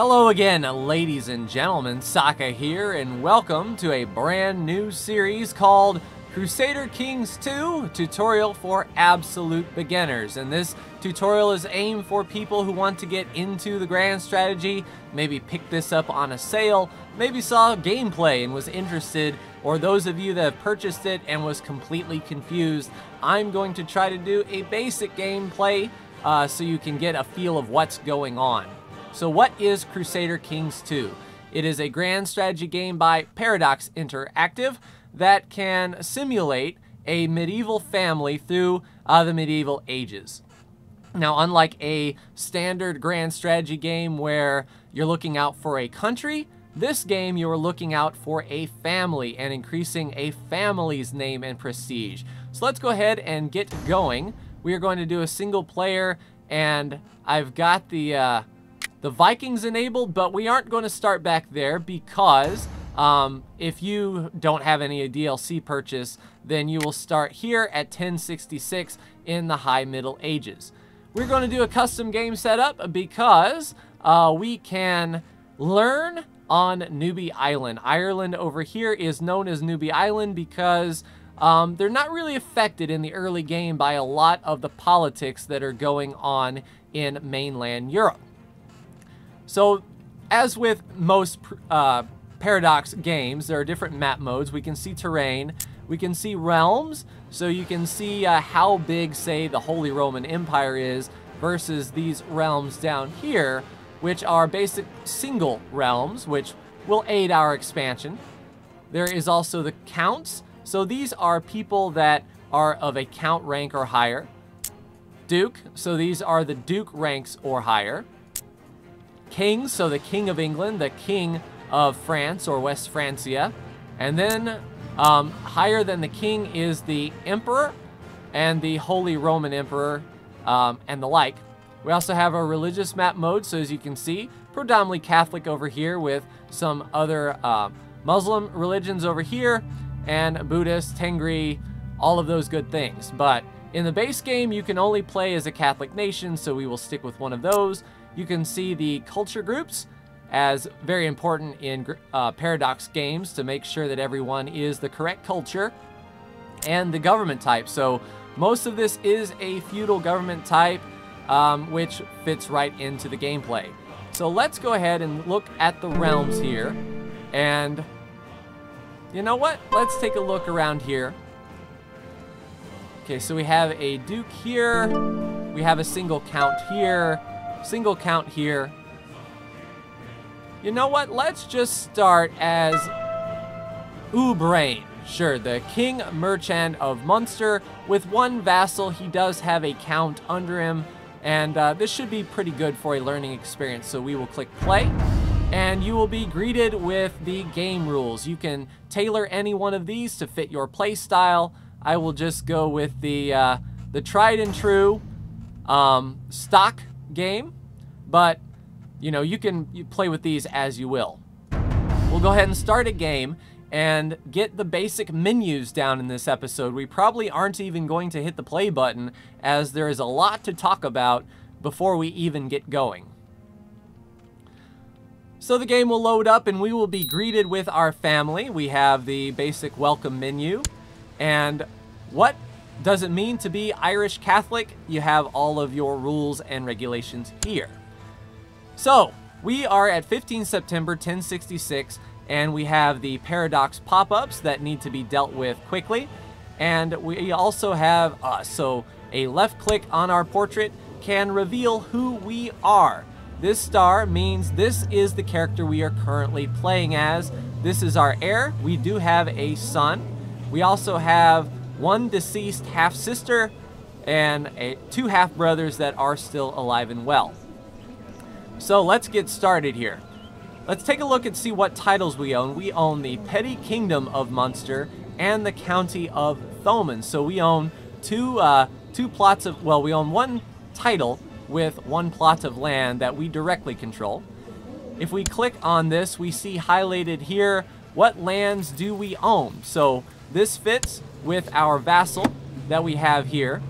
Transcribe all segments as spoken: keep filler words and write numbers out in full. Hello again, ladies and gentlemen, Saka here, and welcome to a brand new series called Crusader Kings two, Tutorial for Absolute Beginners. And this tutorial is aimed for people who want to get into the grand strategy, maybe picked this up on a sale, maybe saw gameplay and was interested, or those of you that have purchased it and was completely confused. I'm going to try to do a basic gameplay uh, so you can get a feel of what's going on. So what is Crusader Kings two? It is a grand strategy game by Paradox Interactive that can simulate a medieval family through uh, the medieval ages. Now, unlike a standard grand strategy game where you're looking out for a country, this game you are looking out for a family and increasing a family's name and prestige. So let's go ahead and get going. We are going to do a single player, and I've got the... Uh, The Vikings enabled, but we aren't going to start back there because um, if you don't have any D L C purchase, then you will start here at ten sixty-six in the High Middle Ages. We're going to do a custom game setup because uh, we can learn on Newbie Island. Ireland over here is known as Newbie Island because um, they're not really affected in the early game by a lot of the politics that are going on in mainland Europe. So, as with most uh, Paradox games, there are different map modes. We can see terrain, we can see realms, so you can see uh, how big, say, the Holy Roman Empire is versus these realms down here, which are basic single realms, which will aid our expansion. There is also the counts, so these are people that are of a count rank or higher. Duke, so these are the duke ranks or higher. Kings, so the King of England, the King of France, or West Francia. And then um, higher than the King is the Emperor and the Holy Roman Emperor um, and the like. We also have a religious map mode, so as you can see, predominantly Catholic over here with some other uh, Muslim religions over here, and Buddhist, Tengri, all of those good things. But in the base game, you can only play as a Catholic nation, so we will stick with one of those. You can see the culture groups as very important in uh, Paradox games to make sure that everyone is the correct culture, and the government type. So most of this is a feudal government type, um, which fits right into the gameplay. So let's go ahead and look at the realms here. And you know what? Let's take a look around here. Okay, so we have a duke here. We have a single count here. Single count here. You know what? Let's just start as O'Brien. Sure, the King Merchant of Munster. With one vassal, he does have a count under him, and uh, this should be pretty good for a learning experience. So we will click play, and you will be greeted with the game rules. You can tailor any one of these to fit your play style. I will just go with the uh, the tried and true um, stock game, but you know, you can you play with these as you will. We'll go ahead and start a game and get the basic menus down in this episode. We probably aren't even going to hit the play button as there is a lot to talk about before we even get going. So the game will load up and we will be greeted with our family. We have the basic welcome menu, and what does it mean to be Irish Catholic? You have all of your rules and regulations here. So we are at fifteen September ten sixty-six, and we have the Paradox pop-ups that need to be dealt with quickly. And we also have us. So a left click on our portrait can reveal who we are. This star means this is the character we are currently playing as. This is our heir. We do have a son. We also have one deceased half-sister, and a, two half-brothers that are still alive and well. So let's get started here. Let's take a look and see what titles we own. We own the Petty Kingdom of Munster and the County of Thomond. So we own two, uh, two plots of, well, we own one title with one plot of land that we directly control. If we click on this, we see highlighted here, what lands do we own? So this fits with our vassal that we have here,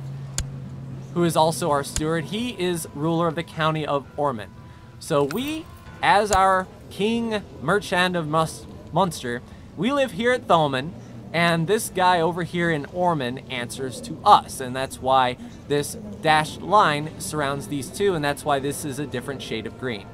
who is also our steward. He is ruler of the county of Ormond. So we as our King Merchant of Munster. We live here at Thomond, and this guy over here in Ormond answers to us, and that's why this dashed line surrounds these two, and that's why this is a different shade of green.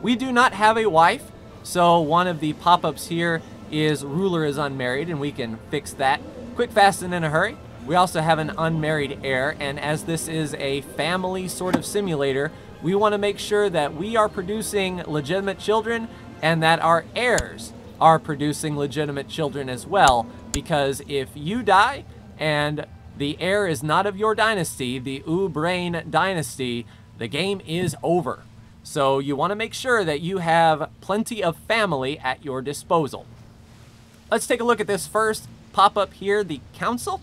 We do not have a wife, so one of the pop-ups here is ruler is unmarried, and we can fix that quick, fast, and in a hurry. We also have an unmarried heir, and as this is a family sort of simulator, we want to make sure that we are producing legitimate children and that our heirs are producing legitimate children as well, because if you die and the heir is not of your dynasty, the O'Brien dynasty, the game is over. So you want to make sure that you have plenty of family at your disposal. Let's take a look at this first pop-up here, the council,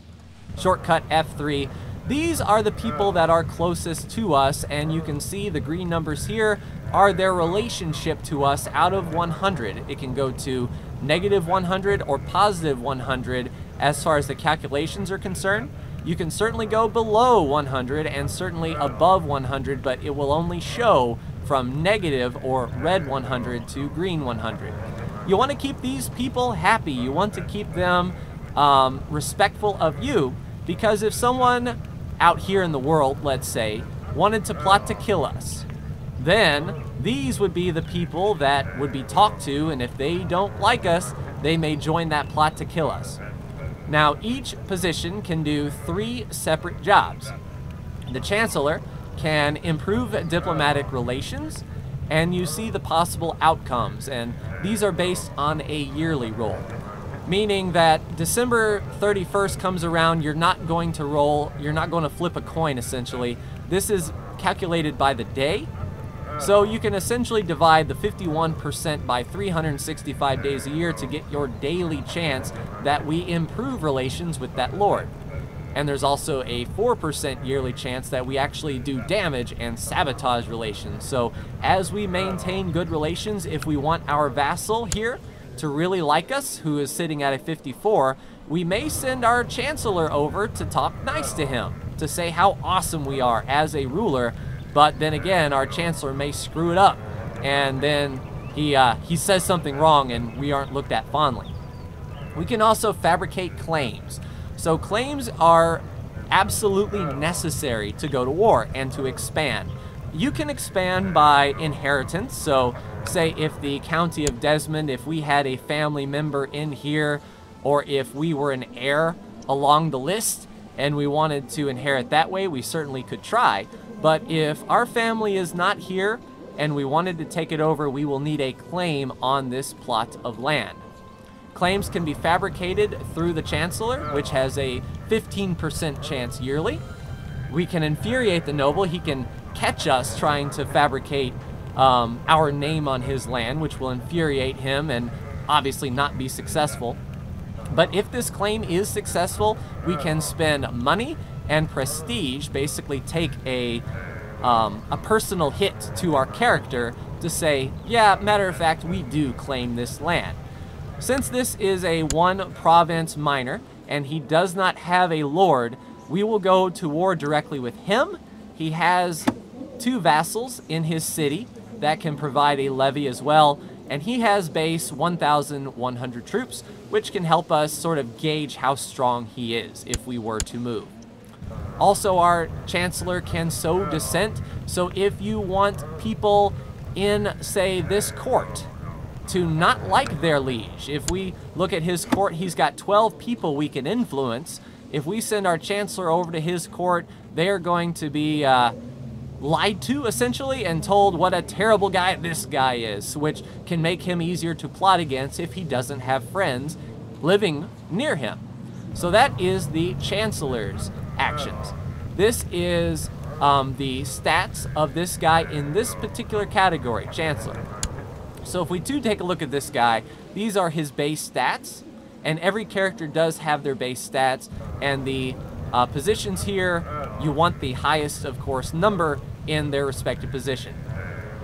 shortcut F three. These are the people that are closest to us, and you can see the green numbers here are their relationship to us out of one hundred. It can go to negative one hundred or positive one hundred as far as the calculations are concerned. You can certainly go below one hundred and certainly above one hundred, but it will only show from negative or red one hundred to green one hundred. You want to keep these people happy. You want to keep them um, respectful of you, because if someone out here in the world, let's say, wanted to plot to kill us, then these would be the people that would be talked to, and if they don't like us, they may join that plot to kill us. Now, each position can do three separate jobs. The Chancellor can improve diplomatic relations, and you see the possible outcomes, and these are based on a yearly roll, meaning that December thirty-first comes around, you're not going to roll, you're not going to flip a coin, essentially. This is calculated by the day, so you can essentially divide the fifty-one percent by three hundred sixty-five days a year to get your daily chance that we improve relations with that lord. And there's also a four percent yearly chance that we actually do damage and sabotage relations. So as we maintain good relations, if we want our vassal here to really like us, who is sitting at a fifty-four, we may send our chancellor over to talk nice to him, to say how awesome we are as a ruler. But then again, our chancellor may screw it up, and then he, uh, he says something wrong and we aren't looked at fondly. We can also fabricate claims. So claims are absolutely necessary to go to war and to expand. You can expand by inheritance. So say if the county of Desmond, if we had a family member in here, or if we were an heir along the list and we wanted to inherit that way, we certainly could try. But if our family is not here and we wanted to take it over, we will need a claim on this plot of land. Claims can be fabricated through the Chancellor, which has a fifteen percent chance yearly. We can infuriate the noble. He can catch us trying to fabricate um, our name on his land, which will infuriate him and obviously not be successful. But if this claim is successful, we can spend money and prestige, basically take a, um, a personal hit to our character to say, yeah, matter of fact, we do claim this land. Since this is a one province minor and he does not have a lord, we will go to war directly with him. He has two vassals in his city that can provide a levy as well, and he has base one thousand one hundred troops, which can help us sort of gauge how strong he is if we were to move. Also, our chancellor can sow dissent, so if you want people in, say, this court to not like their liege. If we look at his court, he's got twelve people we can influence. If we send our chancellor over to his court, they are going to be uh, lied to, essentially, and told what a terrible guy this guy is, which can make him easier to plot against if he doesn't have friends living near him. So that is the chancellor's actions. This is um, the stats of this guy in this particular category, chancellor. So if we do take a look at this guy, these are his base stats, and every character does have their base stats, and the uh, positions here, you want the highest, of course, number in their respective position.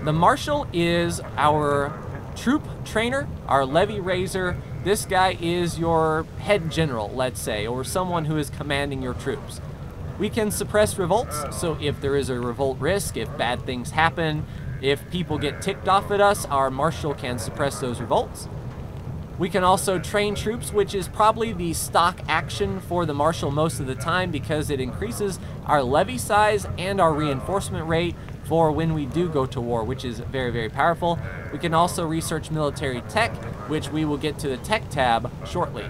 The marshal is our troop trainer, our levy raiser. This guy is your head general, let's say, or someone who is commanding your troops. We can suppress revolts, so if there is a revolt risk, if bad things happen, If people get ticked off at us, our marshal can suppress those revolts. We can also train troops, which is probably the stock action for the marshal most of the time because it increases our levy size and our reinforcement rate for when we do go to war, which is very, very powerful. We can also research military tech, which we will get to the tech tab shortly.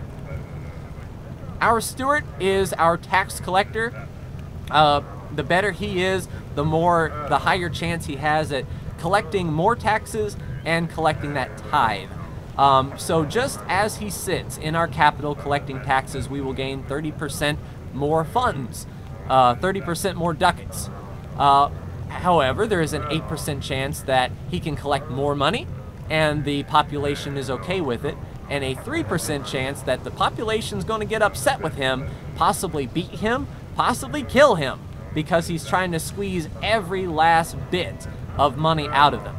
Our steward is our tax collector. Uh, the better he is, the more, the higher chance he has at collecting more taxes and collecting that tithe. Um, so just as he sits in our capital collecting taxes, we will gain thirty percent more funds, uh, thirty percent more ducats. Uh, However, there is an eight percent chance that he can collect more money and the population is okay with it, and a three percent chance that the population's going to get upset with him, possibly beat him, possibly kill him, because he's trying to squeeze every last bit of money out of them.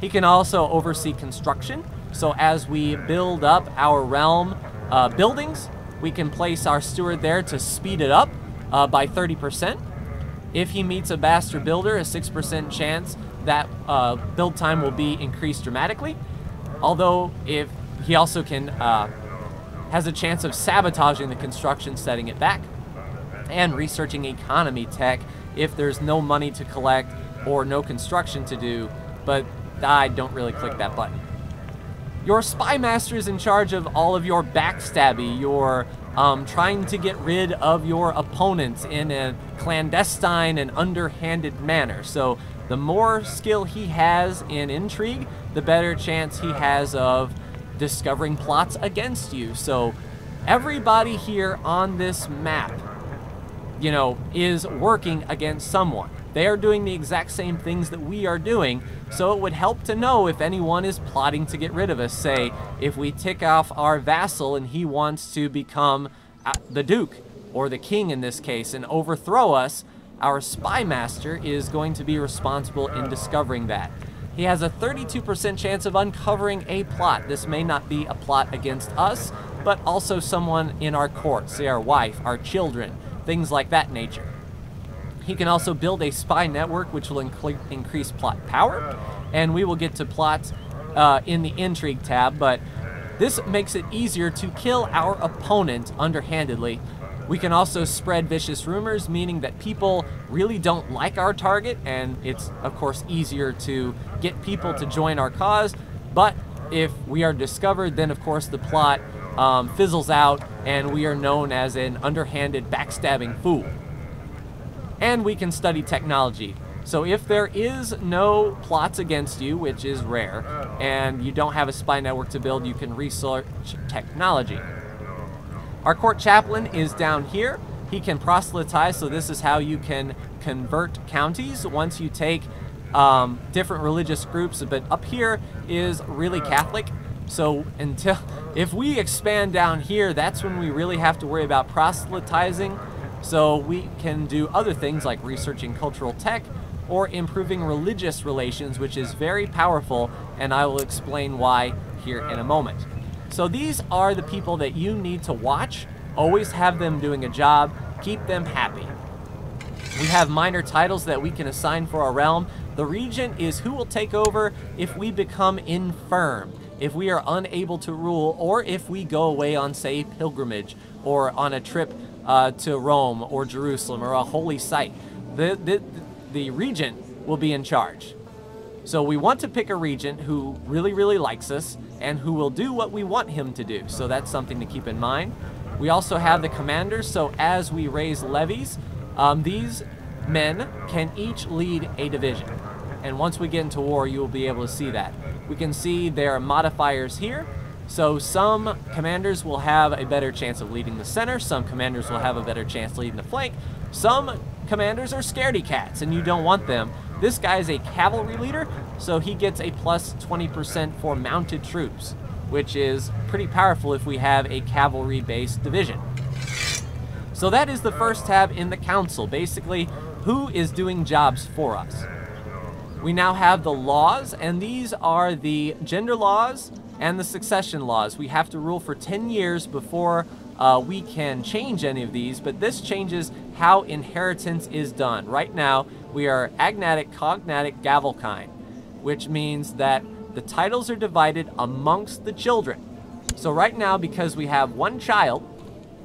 He can also oversee construction, so as we build up our realm uh, buildings, we can place our steward there to speed it up uh, by thirty percent. If he meets a master builder, a six percent chance that uh, build time will be increased dramatically. Although if he also can uh, has a chance of sabotaging the construction, setting it back, and researching economy tech if there's no money to collect or no construction to do, but I don't really click that button. Your spy master is in charge of all of your backstabby, your Um, trying to get rid of your opponents in a clandestine and underhanded manner. So the more skill he has in intrigue, the better chance he has of discovering plots against you. So everybody here on this map, you know, is working against someone. They are doing the exact same things that we are doing, so it would help to know if anyone is plotting to get rid of us. Say, if we tick off our vassal and he wants to become the duke, or the king in this case, and overthrow us, our spy master is going to be responsible in discovering that. He has a thirty-two percent chance of uncovering a plot. This may not be a plot against us, but also someone in our court, say our wife, our children, things like that nature. He can also build a spy network, which will inc increase plot power, and we will get to plots uh, in the intrigue tab, but this makes it easier to kill our opponent underhandedly. We can also spread vicious rumors, meaning that people really don't like our target, and it's, of course, easier to get people to join our cause, but if we are discovered, then, of course, the plot um, fizzles out, and we are known as an underhanded, backstabbing fool. And we can study technology. So if there is no plots against you, which is rare, and you don't have a spy network to build, you can research technology. Our court chaplain is down here. He can proselytize, so this is how you can convert counties once you take um, different religious groups, but up here is really Catholic. So until if we expand down here, that's when we really have to worry about proselytizing. So we can do other things like researching cultural tech or improving religious relations, which is very powerful, and I will explain why here in a moment. So these are the people that you need to watch. Always have them doing a job. Keep them happy. We have minor titles that we can assign for our realm. The regent is who will take over if we become infirm, if we are unable to rule, or if we go away on, say, pilgrimage or on a trip Uh, to Rome or Jerusalem or a holy site. The, the, the regent will be in charge. So we want to pick a regent who really, really likes us and who will do what we want him to do. So that's something to keep in mind. We also have the commanders. So as we raise levies, um, these men can each lead a division. And once we get into war, you will be able to see that. We can see there are modifiers here. So some commanders will have a better chance of leading the center, some commanders will have a better chance leading the flank, some commanders are scaredy cats and you don't want them. This guy is a cavalry leader, so he gets a plus twenty percent for mounted troops, which is pretty powerful if we have a cavalry-based division. So that is the first tab in the council, basically who is doing jobs for us. We now have the laws, and these are the gender laws and the succession laws. We have to rule for ten years before uh, we can change any of these, but this changes how inheritance is done. Right now, we are agnatic, cognatic, gavelkind. which means that the titles are divided amongst the children. So right now, because we have one child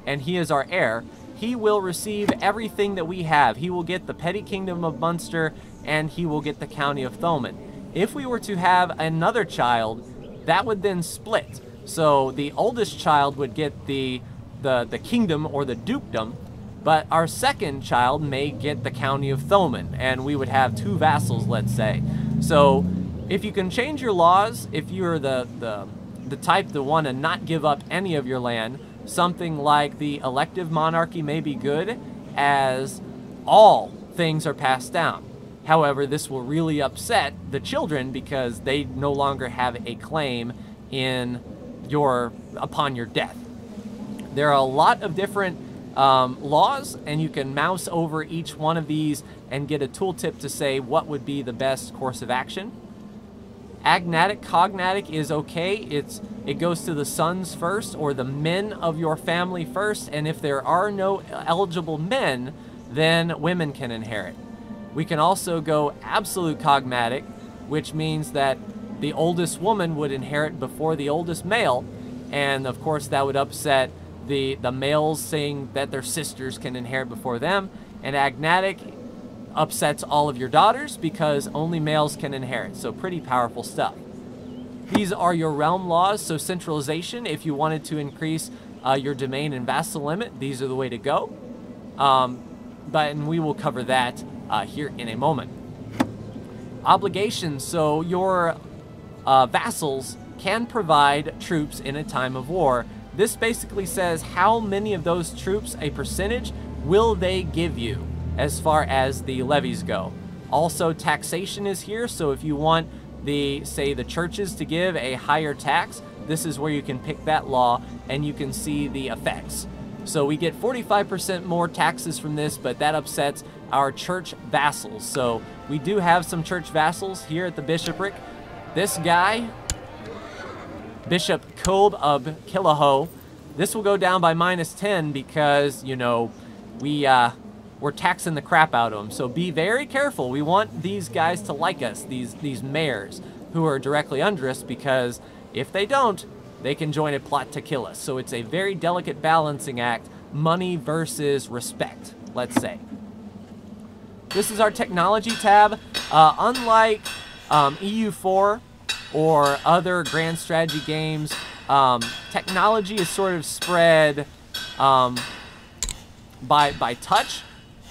and he is our heir, he will receive everything that we have. He will get the petty kingdom of Munster and he will get the county of Thomond. If we were to have another child, that would then split. So the oldest child would get the, the, the kingdom or the dukedom, but our second child may get the county of Thomond, and we would have two vassals, let's say. So if you can change your laws, if you're the, the, the type that want to not give up any of your land, something like the elective monarchy may be good, as all things are passed down. However, this will really upset the children because they no longer have a claim in your upon your death. There are a lot of different um, laws, and you can mouse over each one of these and get a tooltip to say what would be the best course of action. Agnatic, cognatic is okay. It's it goes to the sons first, or the men of your family first, and if there are no eligible men, then women can inherit. We can also go absolute cognatic, which means that the oldest woman would inherit before the oldest male, and of course that would upset the, the males saying that their sisters can inherit before them, and agnatic upsets all of your daughters because only males can inherit, so pretty powerful stuff. These are your realm laws, so centralization, if you wanted to increase uh, your domain and vassal limit, these are the way to go, um, but and we will cover that Uh, here in a moment. Obligations, so your uh, vassals can provide troops in a time of war. This basically says how many of those troops, a percentage, will they give you as far as the levies go. Also taxation is here, so if you want the, say the churches to give a higher tax, this is where you can pick that law and you can see the effects. So we get forty-five percent more taxes from this, but that upsets our church vassals. So we do have some church vassals here at the bishopric. This guy, Bishop Kolb of Killahoe, this will go down by minus ten because, you know, we, uh, we're taxing the crap out of them. So be very careful. We want these guys to like us, these, these mayors who are directly under us, because if they don't, they can join a plot to kill us. So it's a very delicate balancing act, money versus respect, let's say. This is our technology tab. Uh, unlike um, E U four or other grand strategy games, um, technology is sort of spread um, by, by touch.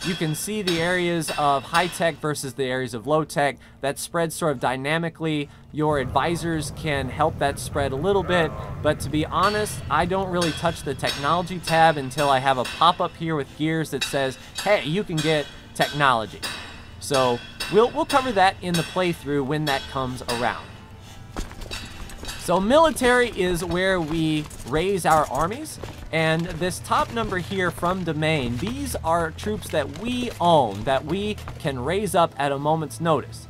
You can see the areas of high-tech versus the areas of low-tech. That spreads sort of dynamically. Your advisors can help that spread a little bit, but to be honest, I don't really touch the technology tab until I have a pop-up here with gears that says, hey, you can get technology. So we'll, we'll cover that in the playthrough when that comes around. So military is where we raise our armies, and this top number here from domain, these are troops that we own, that we can raise up at a moment's notice.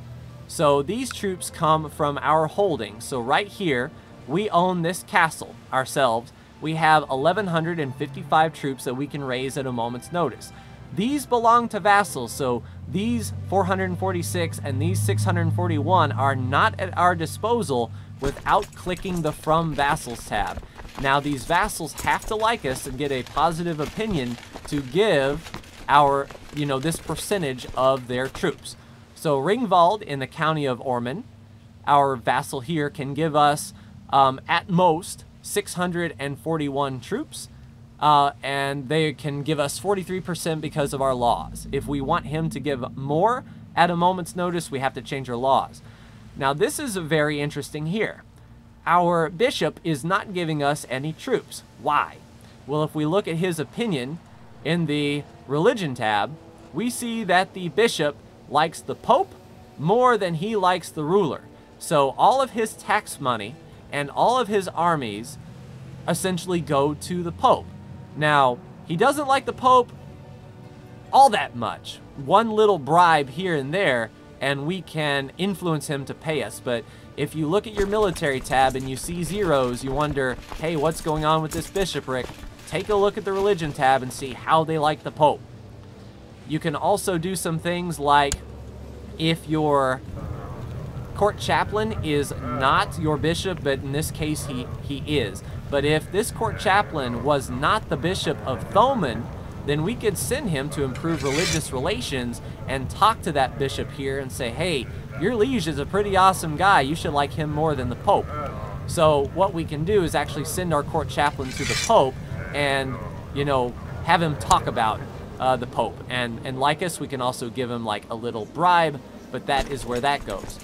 So these troops come from our holdings. So right here, we own this castle ourselves. We have eleven fifty-five troops that we can raise at a moment's notice. These belong to vassals, so these four hundred forty-six and these six hundred forty-one are not at our disposal without clicking the From Vassals tab. Now these vassals have to like us and get a positive opinion to give our, you know, this percentage of their troops. So Ringwald in the county of Ormond, our vassal here can give us um, at most six hundred forty-one troops, uh, and they can give us forty-three percent because of our laws. If we want him to give more at a moment's notice, we have to change our laws. Now this is very interesting here. Our bishop is not giving us any troops. Why? Well, if we look at his opinion in the religion tab, we see that the bishop likes the pope more than he likes the ruler. So all of his tax money and all of his armies essentially go to the pope. Now, he doesn't like the pope all that much. One little bribe here and there, and we can influence him to pay us. But if you look at your military tab and you see zeros, you wonder, hey, what's going on with this bishopric? Take a look at the religion tab and see how they like the pope. You can also do some things like if your court chaplain is not your bishop, but in this case he, he is. But if this court chaplain was not the Bishop of Thomond, then we could send him to improve religious relations and talk to that bishop here and say, hey, your liege is a pretty awesome guy. You should like him more than the Pope. So what we can do is actually send our court chaplain to the Pope and, you know, have him talk about uh, the Pope. And, and like us, we can also give him like a little bribe, but that is where that goes.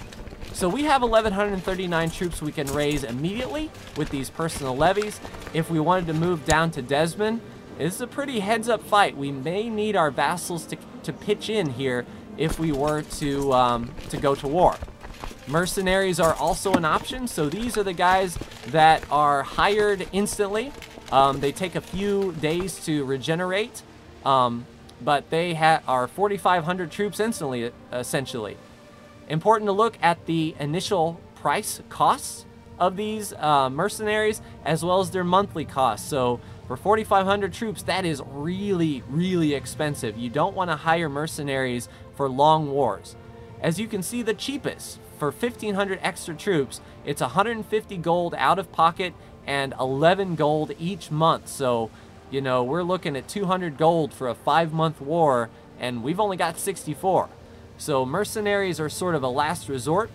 So we have eleven thirty-nine troops we can raise immediately with these personal levies. If we wanted to move down to Desmond, this is a pretty heads-up fight. We may need our vassals to, to pitch in here if we were to, um, to go to war. Mercenaries are also an option, so these are the guys that are hired instantly. Um, they take a few days to regenerate, um, but they ha are forty-five hundred troops instantly, essentially. Important to look at the initial price costs of these uh, mercenaries, as well as their monthly costs. So for forty-five hundred troops, that is really, really expensive. You don't want to hire mercenaries for long wars. As you can see, the cheapest, for fifteen hundred extra troops, it's one hundred fifty gold out of pocket and eleven gold each month. So, you know, we're looking at two hundred gold for a five-month war, and we've only got sixty-four. So mercenaries are sort of a last resort.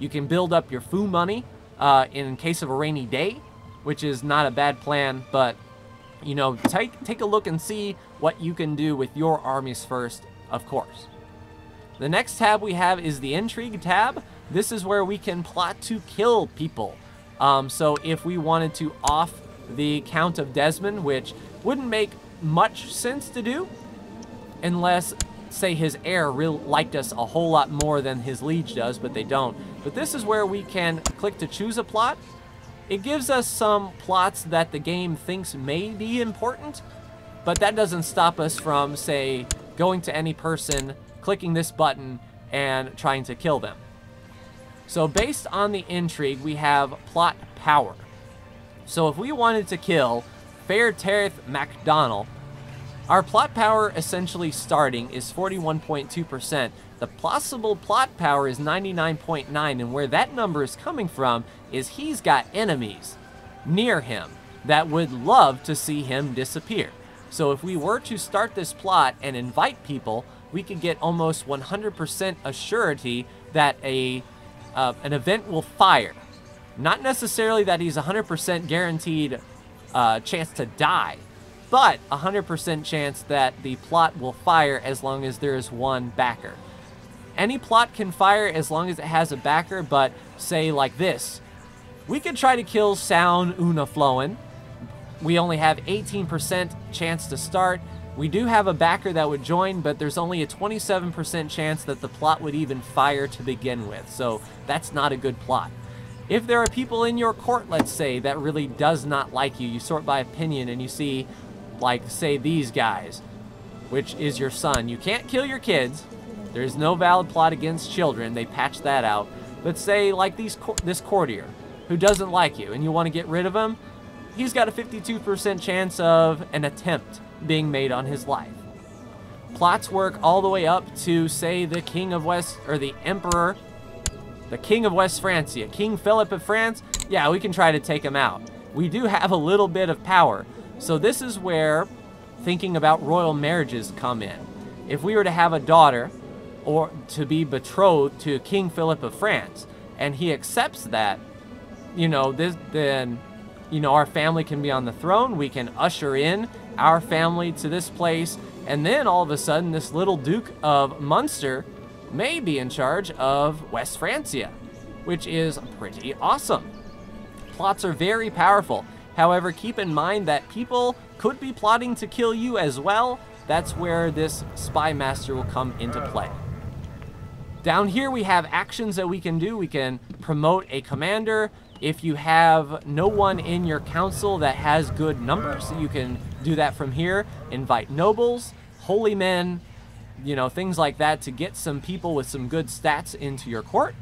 You can build up your foo money uh, in case of a rainy day, which is not a bad plan, but you know, take, take a look and see what you can do with your armies first, of course. The next tab we have is the intrigue tab. This is where we can plot to kill people. Um, so if we wanted to off the Count of Desmond, which wouldn't make much sense to do unless say his heir really liked us a whole lot more than his liege does, but they don't. But this is where we can click to choose a plot. It gives us some plots that the game thinks may be important, but that doesn't stop us from, say, going to any person, clicking this button, and trying to kill them. So based on the intrigue, we have plot power. So if we wanted to kill Fair Tareth MacDonald, our plot power essentially starting is forty-one point two percent. The possible plot power is ninety-nine point nine, and where that number is coming from is he's got enemies near him that would love to see him disappear. So if we were to start this plot and invite people, we could get almost one hundred percent assurity that a, uh, an event will fire. Not necessarily that he's one hundred percent guaranteed uh, chance to die, but one hundred percent chance that the plot will fire as long as there is one backer. Any plot can fire as long as it has a backer, but say like this. We could try to kill Sound Una Flowen. We only have eighteen percent chance to start. We do have a backer that would join, but there's only a twenty-seven percent chance that the plot would even fire to begin with, so that's not a good plot. If there are people in your court, let's say, that really does not like you, you sort by opinion and you see, like, say, these guys, which is your son. You can't kill your kids. There's no valid plot against children. They patched that out. But say, like, these this courtier who doesn't like you and you want to get rid of him, he's got a fifty-two percent chance of an attempt being made on his life. Plots work all the way up to, say, the King of West, or the Emperor, the King of West Francia, King Philip of France. Yeah, we can try to take him out. We do have a little bit of power. So this is where thinking about royal marriages come in. If we were to have a daughter or to be betrothed to King Philip of France and he accepts that, you know, this, then, you know, our family can be on the throne. We can usher in our family to this place. And then all of a sudden this little Duke of Munster may be in charge of West Francia, which is pretty awesome. Plots are very powerful. However, keep in mind that people could be plotting to kill you as well. That's where this spy master will come into play. Down here we have actions that we can do. We can promote a commander. If you have no one in your council that has good numbers, you can do that from here. Invite nobles, holy men, you know, things like that to get some people with some good stats into your court.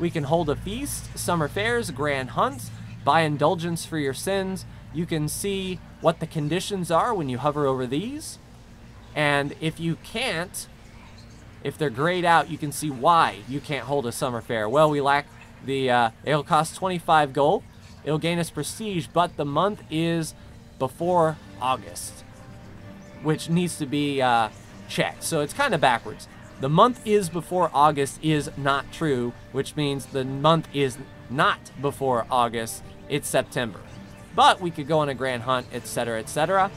We can hold a feast, summer fairs, grand hunts, buy indulgence for your sins. You can see what the conditions are when you hover over these. And if you can't, if they're grayed out, you can see why you can't hold a summer fair. Well, we lack the, uh, it'll cost twenty-five gold. It'll gain us prestige, but the month is before August, which needs to be uh, checked. So it's kind of backwards. The month is before August is not true, which means the month is not before August, it's September. But we could go on a grand hunt, et cetera, et cetera.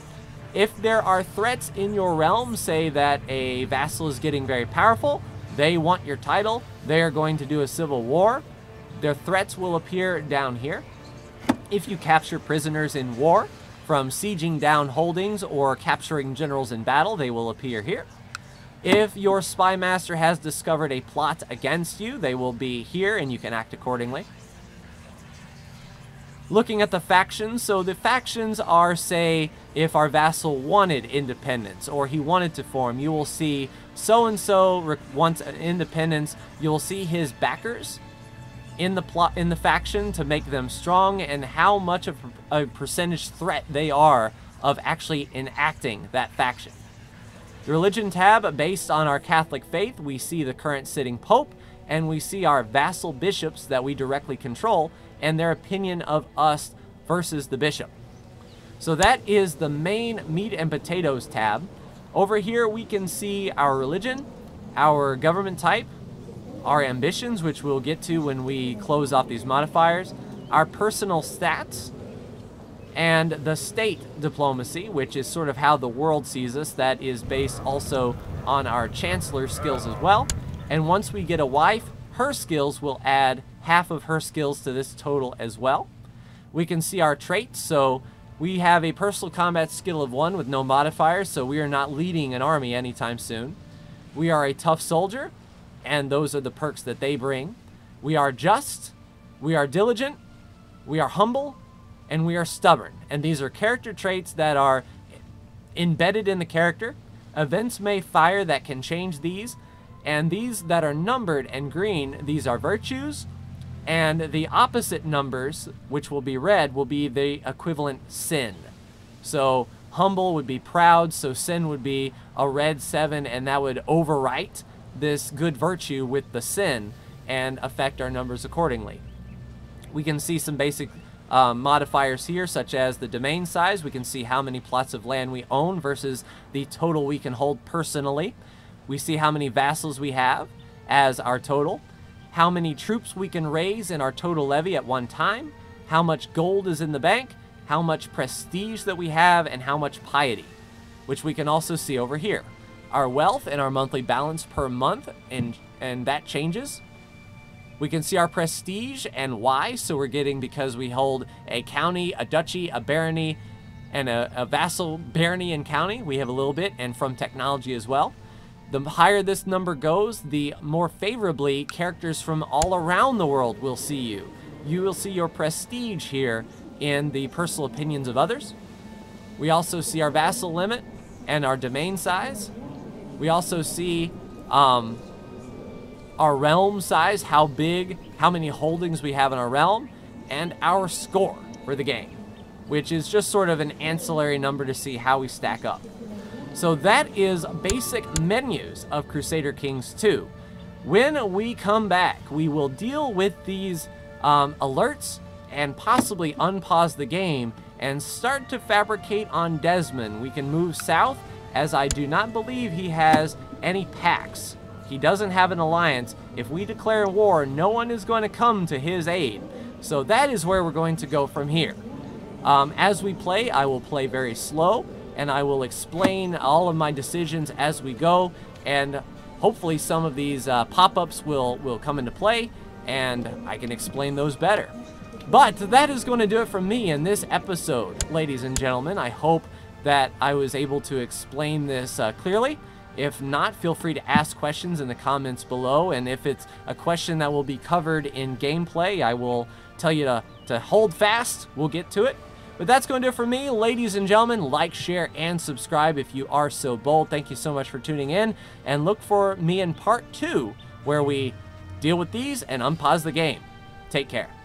If there are threats in your realm, say that a vassal is getting very powerful, they want your title, they are going to do a civil war, their threats will appear down here. If you capture prisoners in war, from sieging down holdings or capturing generals in battle, they will appear here. If your spy master has discovered a plot against you, they will be here and you can act accordingly. Looking at the factions, so the factions are, say, if our vassal wanted independence or he wanted to form, you will see so-and-so wants independence. You'll see his backers in the plot, in the faction, to make them strong and how much of a percentage threat they are of actually enacting that faction. The religion tab, based on our Catholic faith, we see the current sitting pope and we see our vassal bishops that we directly control and their opinion of us versus the bishop. So that is the main meat and potatoes tab. Over here we can see our religion, our government type, our ambitions, which we'll get to when we close off these modifiers, our personal stats, and the state diplomacy, which is sort of how the world sees us. That is based also on our chancellor skills as well. And once we get a wife, her skills will add half of her skills to this total as well. We can see our traits. So we have a personal combat skill of one with no modifiers, so we are not leading an army anytime soon. We are a tough soldier, and those are the perks that they bring. We are just, we are diligent, we are humble, and we are stubborn. And these are character traits that are embedded in the character. Events may fire that can change these, and these that are numbered and green, these are virtues. And the opposite numbers, which will be red, will be the equivalent sin. So humble would be proud, so sin would be a red seven, and that would overwrite this good virtue with the sin and affect our numbers accordingly. We can see some basic uh, modifiers here, such as the domain size. We can see how many plots of land we own versus the total we can hold personally. We see how many vassals we have as our total, how many troops we can raise in our total levy at one time, how much gold is in the bank, how much prestige that we have, and how much piety, which we can also see over here. Our wealth and our monthly balance per month, and, and that changes. We can see our prestige and why, so we're getting, because we hold a county, a duchy, a barony, and a, a vassal barony and county, we have a little bit, and from technology as well. The higher this number goes, the more favorably characters from all around the world will see you. You will see your prestige here in the personal opinions of others. We also see our vassal limit and our domain size. We also see um, our realm size, how big, how many holdings we have in our realm, and our score for the game, which is just sort of an ancillary number to see how we stack up. So that is basic menus of Crusader Kings two. When we come back, we will deal with these um, alerts and possibly unpause the game and start to fabricate on Desmond. We can move south, as I do not believe he has any pacts. He doesn't have an alliance. If we declare war, no one is going to come to his aid. So that is where we're going to go from here. Um, as we play, I will play very slow, and I will explain all of my decisions as we go, and hopefully some of these uh, pop-ups will, will come into play, and I can explain those better. But that is going to do it for me in this episode, ladies and gentlemen. I hope that I was able to explain this uh, clearly. If not, feel free to ask questions in the comments below, and if it's a question that will be covered in gameplay, I will tell you to, to hold fast. We'll get to it. But that's going to do it for me, ladies and gentlemen. Like, share, and subscribe if you are so bold. Thank you so much for tuning in, and look for me in part two, where we deal with these and unpause the game. Take care.